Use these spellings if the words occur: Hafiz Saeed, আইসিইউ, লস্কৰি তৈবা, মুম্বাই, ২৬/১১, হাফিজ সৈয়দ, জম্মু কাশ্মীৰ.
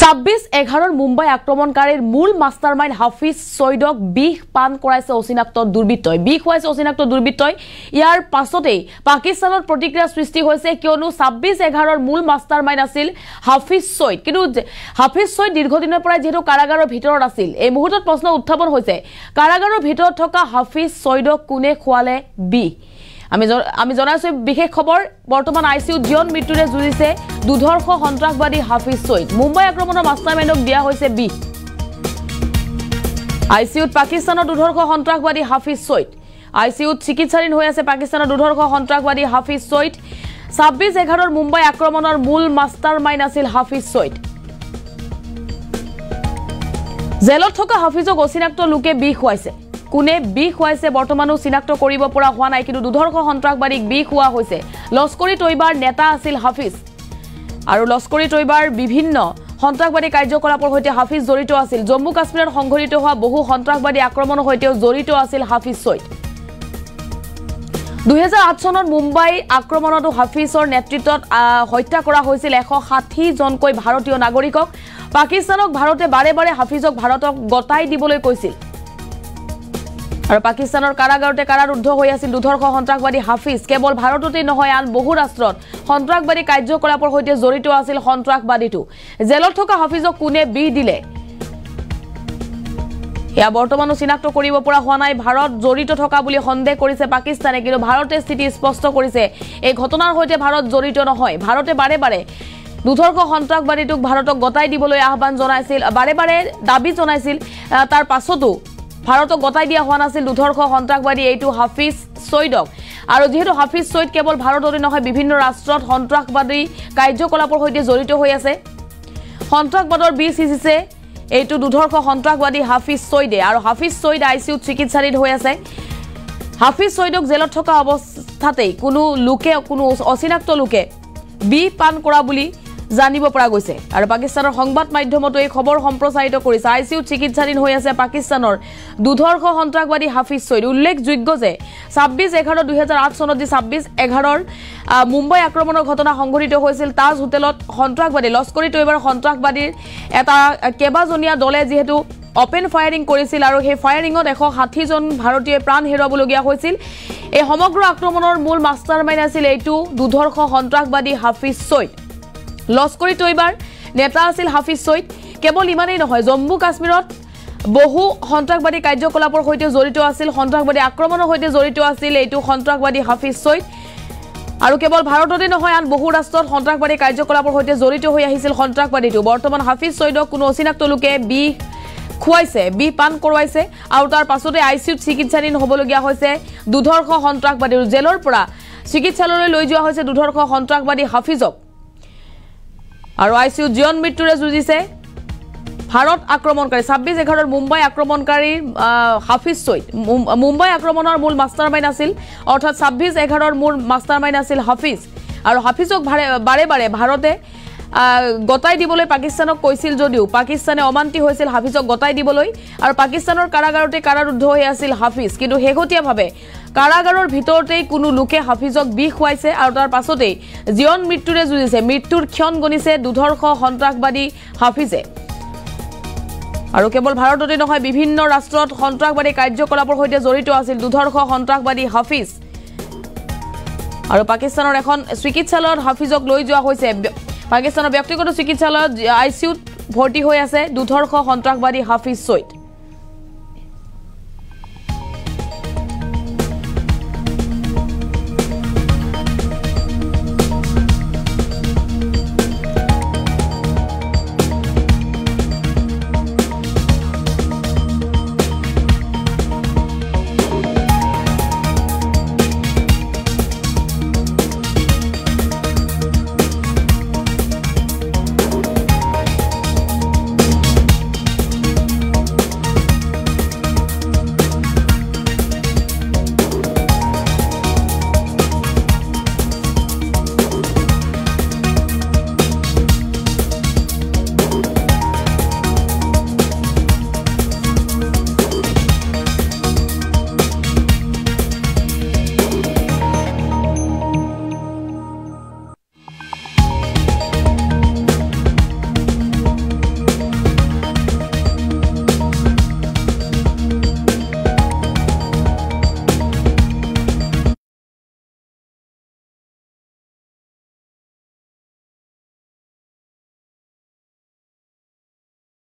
26/11 মুম্বাই আক্রমণকারীর মূল মাস্টারমাইন্ড হাফিজ সৈয়দক বিষ পান কৰাইছে অচিনাক্ত দুর্বৃত্তই বিষ হইছে অচিনাক্ত দুর্বৃত্তই ইয়ার পাছতেই পাকিস্তানৰ প্ৰতিক্ৰিয়া সৃষ্টি হৈছে কিয়নো 26/11 মূল মাস্টারমাইন্ড আছিল হাফিজ সৈয়দ কিন্তু হাফিজ সৈয়দ দীর্ঘদিনৰ পৰা যেটো কারাগাৰৰ ভিতৰত আছিল এই মুহূৰ্তত প্ৰশ্ন উত্থাপন হৈছে কারাগাৰৰ ভিতৰত থকা হাফিজ সৈয়দক কোনে খোৱালে বিষ আমি জনাইছো বিশেষ খবৰ বৰ্তমান আইসিইউ জিয়ন মিত্ৰৰে জুৰিছে দুধৰ্ষ সন্ত্ৰাসবাদী হাফিজ সৈয়দ মুম্বাই আক্ৰমণৰ মাস্টাৰমাইণ্ডক দিয়া হৈছে বিষ আইসিইউত পাকিস্তানৰ দুধৰ্ষ সন্ত্ৰাসবাদী হাফিজ সৈয়দ আইসিইউত চিকিৎসাধীন হৈ আছে পাকিস্তানৰ দুধৰ্ষ সন্ত্ৰাসবাদী হাফিজ সৈয়দ 26/11 মুম্বাই আক্ৰমণৰ মূল মাস্টাৰমাইণ্ড আছিল হাফিজ সৈয়দ জেলত থকা হাফিজক অচিনাক্ত লোকে বিষ খুৱাইছে কোনে বিষ খুৱাইছে বৰ্তমানো চিনাক্ত কৰিব পৰা হোৱা নাই কিন্তু দুধৰ্ষ সন্ত্ৰাসবাদীক বিষ খুৱা হৈছে লস্কৰি তৈবাৰ নেতা আছিল হাফিজ আৰু লস্কৰি তৈবাৰ বিভিন্ন সন্ত্ৰাসবাদী কাৰ্যকলাপৰ সৈতে হাফিজ জড়িত আছিল জম্মু কাশ্মীৰৰ সংঘটিত হোৱা বহু সন্ত্ৰাসবাদী আক্ৰমণৰ সৈতে জড়িত আছিল হাফিজ সৈয়দ 2008 চনৰ মুম্বাই আক্ৰমণত হাফিজৰ নেতৃত্বত হত্যা কৰা হৈছিল 160 জনকৈ ভাৰতীয় নাগৰিকক পাকিস্তানক ভাৰতে বাৰে বাৰে হাফিজক ভাৰতক গতাই দিবলৈ কৈছিল আৰু পাকিস্তানৰ কারাগাৰতে কাৰাৰুদ্ধ হৈ আছিল দুধৰ্ষ সন্ত্ৰাসবাদী হাফিজ কেৱল ভাৰততেই নহয় আন বহু ৰাষ্ট্ৰত সন্ত্ৰাসবাদী কাৰ্যকলাপৰ সৈতে জড়িত আছিল সন্ত্ৰাসবাদীটো জেলত থকা হাফিজক কোনে বিষ দিলে ইয়া বৰ্তমানো চিনাক্ত কৰিব পৰা হোৱা নাই ভাৰত জড়িত থকা বুলি সন্দেহ কৰিছে পাকিস্তানে কিন্তু ভাৰতে স্থিতি স্পষ্ট কৰিছে এই ঘটনাৰ সৈতে ভাৰত জড়িত নহয় ভাৰতে বাৰে বাৰে দুধৰ্ষ সন্ত্ৰাসবাদীটোক ভাৰতক গতাই দিবলৈ আহ্বান জনাইছিল বাৰে বাৰে দাবী জনাইছিল তাৰ পাছতো ভাৰতক গতাই দিয়া হোৱা নাছিল দুধৰ্ষ সন্ত্ৰাসবাদী এইটো হাফিজ সৈয়দক আৰু যেহেতু হাফিজ সৈয়দ কেৱল ভাৰততে নহয় বিভিন্ন ৰাষ্ট্ৰত সন্ত্ৰাসবাদী কাৰ্যকলাপৰ সৈতে জড়িত হৈ আছে সন্ত্ৰাসবাদৰ বিষ সিঁচিছে এইটো দুধৰ্ষ সন্ত্ৰাসবাদী হাফিজ সৈয়দে আৰু হাফিজ সৈয়দ আইসিইউত চিকিৎসাধীন হৈ আছে হাফিজ সৈয়দক জেলত থকা অৱস্থাতেই কোনো অচিনাক্ত লোকে বিষ পান কৰা বুলি জানিব পৰা গৈছে আৰু পাকিস্তানৰ সংবাদ মাধ্যমত এই খবৰ সম্প্ৰচাৰিত কৰিছে আইসিইউত চিকিৎসাধীন হৈ আছে পাকিস্তানৰ দুধৰ্ষ সন্ত্ৰাসবাদী হাফিজ সৈয়দ উল্লেখযোগ্য যে 26/11/2008 চনত যি 26/11 মুম্বাই আক্ৰমণৰ ঘটনা সংঘটিত হৈছিল তাজ হোটেলত সন্ত্ৰাসবাদী লস্কৰি তৈবাৰ সন্ত্ৰাসবাদীৰ এটা কেবাজনীয়া দলে যেহেতু অপেন ফায়াৰিং কৰিছিল আৰু সেই ফায়াৰিঙত 160 জন ভাৰতীয় প্ৰাণ হেৰুৱাবলগীয়া হৈছিল এই সমগ্ৰ আক্ৰমণৰ মূল মাষ্টাৰমাইণ্ড আছিল এইটো দুধৰ্ষ সন্ত্ৰাসবাদী হাফিজ সৈয়দ লস্কৰি তৈবাৰ নেতা আছিল হাফিজ সৈয়দ কেৱল ইমানেই নহয় জম্মু কাশ্মীৰত বহু সন্ত্ৰাসবাদী কাৰ্যকলাপৰ সৈতে জড়িত আছিল সন্ত্ৰাসবাদী আক্ৰমণৰ সৈতে জড়িত আছিল এইটো সন্ত্ৰাসবাদী হাফিজ সৈয়দ আৰু কেৱল ভাৰততে নহয় আন বহু ৰাষ্ট্ৰত সন্ত্ৰাসবাদী কাৰ্যকলাপৰ সৈতে জড়িত হৈ আহিছিল সন্ত্ৰাসবাদীটো বৰ্তমান হাফিজ সৈয়দক কোনো অচিনাক্ত লোকে বিষ খুৱাইছে বিষ পান কৰাইছে আৰু তাৰ পাছতে আইসিইউত চিকিৎসাধীন হ'বলগীয়া হৈছে দুধৰ্ষ সন্ত্ৰাসবাদীৰ জেলৰ পৰা চিকিৎসালয়লৈ লৈ যোৱা হৈছে দুধৰ্ষ সন্ত্ৰাসবাদী হাফিজক আৰু আইসিইউ জিয়ন মিত্ৰৰে জুৰিছে ভাৰত আক্ৰমণকাৰী 26/11 মুম্বাই আক্ৰমণকাৰী হাফিজ সৈয়দ মুম্বাই আক্ৰমণৰ মূল মাস্টাৰমাইণ্ড আছিল অৰ্থাৎ 26/11 মূল মাস্টাৰমাইণ্ড আছিল হাফিজ আৰু হাফিজক বাৰে বাৰে ভাৰতে গতাই দিবলৈ পাকিস্তানক কৈছিল যদিও পাকিস্তানে অমান্তি হৈছিল হাফিজক গতাই দিবলৈ আৰু পাকিস্তানৰ কাৰাগাৰতে কাৰাৰুদ্ধ হৈ আছিল হাফিজ কিন্তু শেহতীয়াভাৱে কাৰাগাৰৰ ভিতৰতেই কোনো লোকে হাফিজক বিষ খুৱাইছে আৰু তাৰ পাছতেই জিয়ন মিত্ৰৰে জুৰিছে মৃত্যুৰ ক্ষণ গণিছে দুধৰ্ষ সন্ত্ৰাসবাদী হাফিজে আৰু কেৱল ভাৰততে নহয় বিভিন্ন ৰাষ্ট্ৰত সন্ত্ৰাসবাদী কাৰ্যকলাপৰ সৈতে জড়িত আছিল দুধৰ্ষ সন্ত্ৰাসবাদী হাফিজ আৰু পাকিস্তানৰ এখন চিকিৎসালয়ত হাফিজক লৈ যোৱা হৈছে পাকিস্তানৰ ব্যক্তিগত চিকিৎসালয়ত আইসিইউত ভৰ্তি হৈ আছে দুধৰ্ষ সন্ত্ৰাসবাদী হাফিজ সৈয়দ।